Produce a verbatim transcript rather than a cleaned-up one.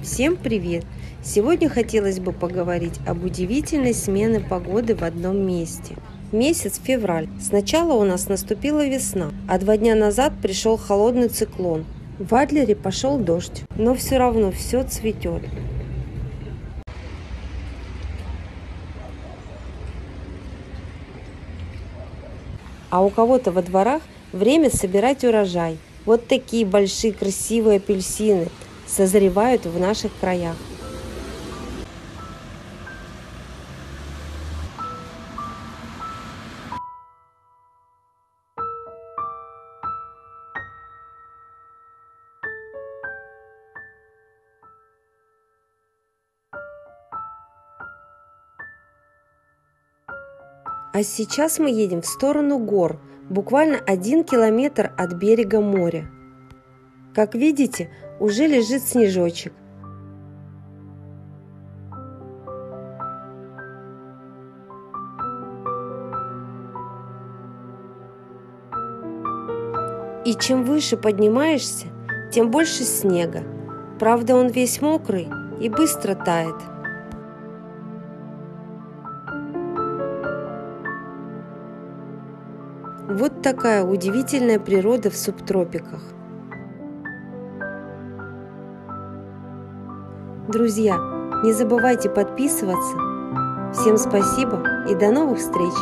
Всем привет! Сегодня хотелось бы поговорить об удивительной смене погоды в одном месте. Месяц февраль. Сначала у нас наступила весна, а два дня назад пришел холодный циклон. В Адлере пошел дождь, но все равно все цветет. А у кого-то во дворах время собирать урожай. Вот такие большие красивые апельсины созревают в наших краях. А сейчас мы едем в сторону гор, буквально один километр от берега моря. Как видите, уже лежит снежочек. И чем выше поднимаешься, тем больше снега. Правда, он весь мокрый и быстро тает. Вот такая удивительная природа в субтропиках. Друзья, не забывайте подписываться. Всем спасибо и до новых встреч!